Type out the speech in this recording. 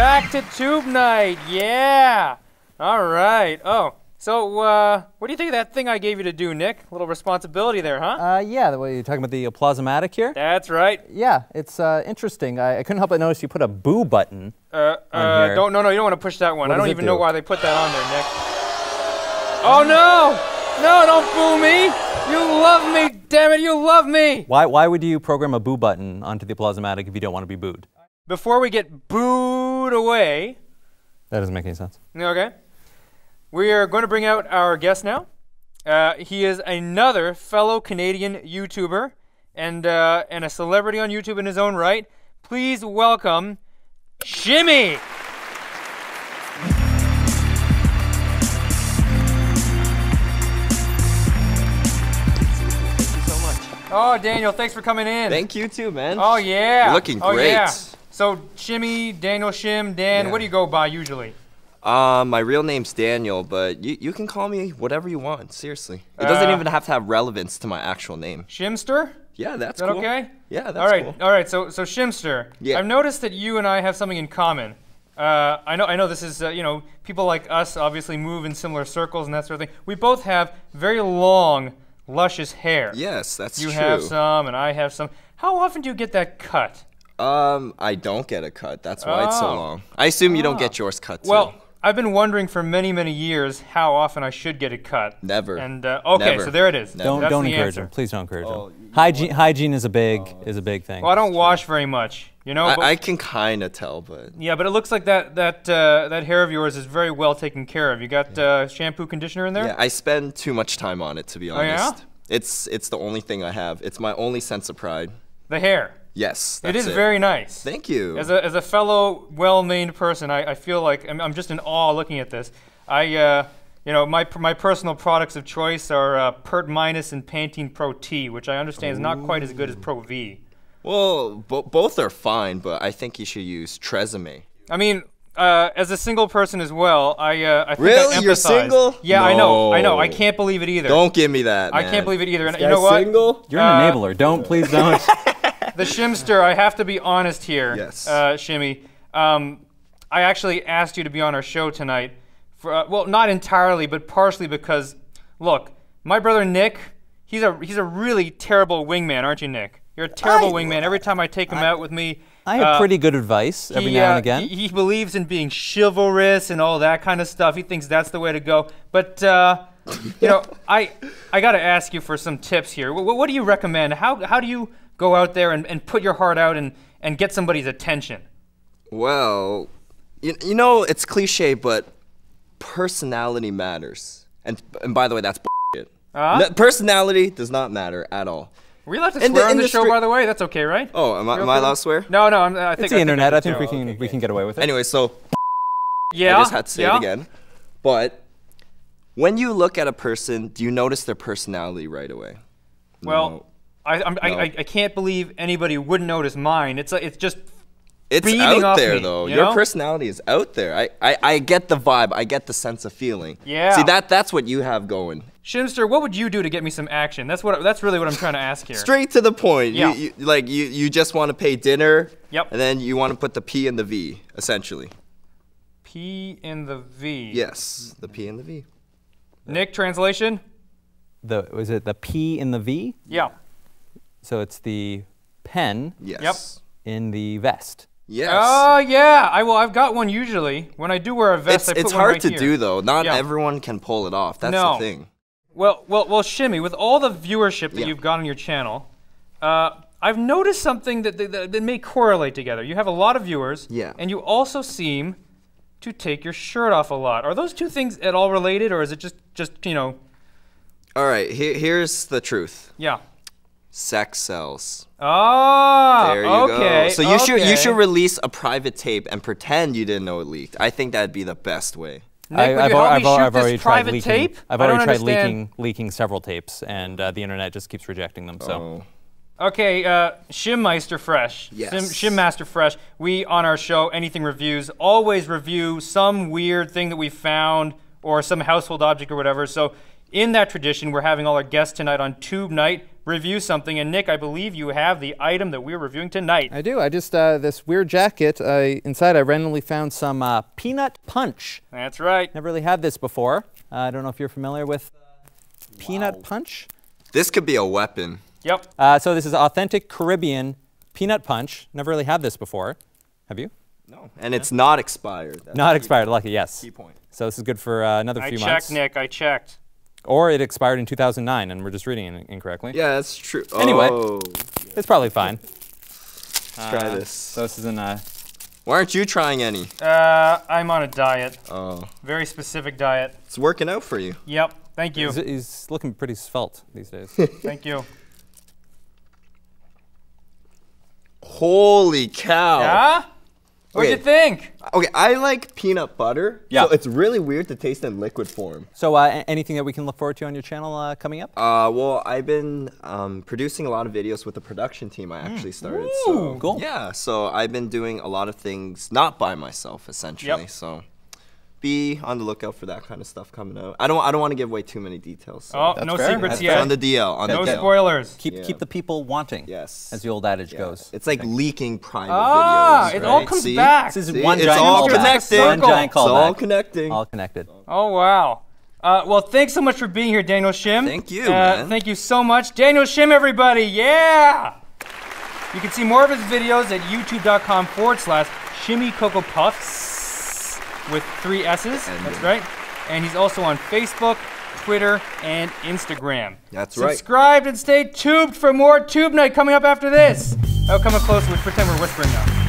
back to TubeNight. Yeah. All right. Oh, so what do you think of that thing I gave you to do, Nick? A little responsibility there, huh? Yeah. What, you're talking about the plasmatic here? That's right. Yeah. It's interesting. I couldn't help but notice you put a boo button. On here. Don't. No. You don't want to push that one. I don't even know why they put that on there, Nick. Oh no! No! Don't boo me. You love me, damn it, you love me! Why would you program a boo button onto the Plasmatic if you don't want to be booed? Before we get booed away... That doesn't make any sense. Okay. We are going to bring out our guest now. He is another fellow Canadian YouTuber and a celebrity on YouTube in his own right. Please welcome Shimmy! Oh, Daniel, thanks for coming in. Thank you too, man. Oh, yeah. You're looking great. Yeah. So, Shimmy, Daniel Shim, Dan, yeah. What do you go by usually? My real name's Daniel, but you can call me whatever you want, seriously. It doesn't even have to have relevance to my actual name. Shimster? Yeah, that's cool. Is that okay? Yeah, that's cool. All right, so Shimster, yeah. I've noticed that you and I have something in common. I know this is, you know, people like us obviously move in similar circles and that sort of thing. We both have very long, luscious hair. Yes, that's true. You have some, and I have some. How often do you get that cut? I don't get a cut. That's why it's so long. I assume you don't get yours cut, too. Well, I've been wondering for many, many years how often I should get it cut. Never. And okay, never. So there it is. Don't encourage him. Please don't encourage him. Hygiene is a big thing. Well, I don't wash very much. You know, I can kind of tell, but yeah, but it looks like that hair of yours is very well taken care of. You got shampoo, conditioner in there? Yeah, I spend too much time on it, to be honest. Oh, yeah? It's the only thing I have. It's my only sense of pride. The hair. Yes, that's it. It is very nice. Thank you. As a fellow well-named person, I feel like I'm just in awe looking at this. You know, my personal products of choice are Pert Minus and Pantene Pro T, which I understand is not quite as good as Pro V. Well, both are fine, but I think you should use Tresemme. I mean, as a single person as well, I think really? You're single? Yeah, no. I know. I can't believe it either. Don't give me that, man. I can't believe it either. And you know what? Single? You're an enabler. Don't, please don't. The Shimster, I have to be honest here, yes. Shimmy. I actually asked you to be on our show tonight. For, well, not entirely, but partially because, look, my brother Nick, he's a really terrible wingman, aren't you, Nick? You're a terrible wingman. Every time I take him out with me, I have pretty good advice every now and again. He believes in being chivalrous and all that kind of stuff. He thinks that's the way to go. But you know, I got to ask you for some tips here. What do you recommend? How do you go out there and put your heart out and get somebody's attention? Well, you know, it's cliche, but personality matters. And by the way, that's bullshit. Personality does not matter at all. Are we allowed to swear on the show, by the way? That's okay, right? Oh, am I allowed to swear? No, no, I think it's the internet. I think we can get away with it. Anyway, so yeah, I just had to say it again. But when you look at a person, do you notice their personality right away? Well, no. I can't believe anybody would notice mine. It's just beaming off me. It's out there, though. Your personality is out there. I get the vibe. I get the sense of feeling. Yeah. See, that's what you have going. Shimster, what would you do to get me some action? That's really what I'm trying to ask here. Straight to the point. Yeah. You just want to pay dinner. Yep. And then you want to put the P in the V, essentially. P in the V. Yes, the P in the V. Nick, translation? Was it the P in the V? Yeah. So it's the pen. Yes. Yep. In the vest. Yes. Oh yeah. I've got one usually. When I do wear a vest, I put one right here. It's hard to do though. Not everyone can pull it off. That's the thing. Well, Shimmy, with all the viewership that you've got on your channel, I've noticed something that may correlate together. You have a lot of viewers, and you also seem to take your shirt off a lot. Are those two things at all related, or is it just you know? All right, here's the truth. Yeah. Sex sells. Ah, there you go. So you should release a private tape and pretend you didn't know it leaked. I think that'd be the best way. Nick, I've already tried leaking. I've already tried leaking several tapes, and the internet just keeps rejecting them. So, okay, Shimmeister Fresh, yes, Shimmaster Fresh. We on our show, NEthing Reviews, always review some weird thing that we found or some household object or whatever. So, in that tradition, we're having all our guests tonight on Tube Night review something, and Nick, I believe you have the item that we're reviewing tonight. I do. I just, this weird jacket, inside I randomly found some peanut punch. That's right. Never really had this before. I don't know if you're familiar with peanut punch. This could be a weapon. Yep. So this is authentic Caribbean peanut punch. Never really had this before. Have you? No. And it's not expired. That's not expired, point. Lucky, yes. Key point. So this is good for another few months. I checked, Nick, I checked. Or it expired in 2009 and we're just reading it incorrectly. Yeah, that's true. Anyway, it's probably fine. Try this. So this is in a... Why aren't you trying any? I'm on a diet. Oh. Very specific diet. It's working out for you. Yep, thank you. He's looking pretty svelte these days. Thank you. Holy cow. Yeah? What'd you think? Okay, I like peanut butter. Yeah. So it's really weird to taste in liquid form. So anything that we can look forward to on your channel coming up? Well, I've been producing a lot of videos with the production team I actually started. Ooh, so, cool. Yeah, so I've been doing a lot of things not by myself, essentially. Yep. So be on the lookout for that kind of stuff coming out. I don't want to give away too many details. So oh, no secrets yet. On the DL. On no the DL. Spoilers. Keep the people wanting. Yes. As the old adage goes. It's like leaking primal videos. It all comes back. This is one giant It's all connected. Oh wow. Well, thanks so much for being here, Daniel Shim. Thank you. Man. Thank you so much, Daniel Shim, everybody. Yeah. You can see more of his videos at youtube.com/Shimmycocopuffs. With 3 S's, that's right. And he's also on Facebook, Twitter, and Instagram. That's right. Subscribe and stay tubed for more Tube Night coming up after this. Oh, coming close, we pretend we're whispering now.